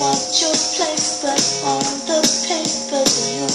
What you place, but on the paper,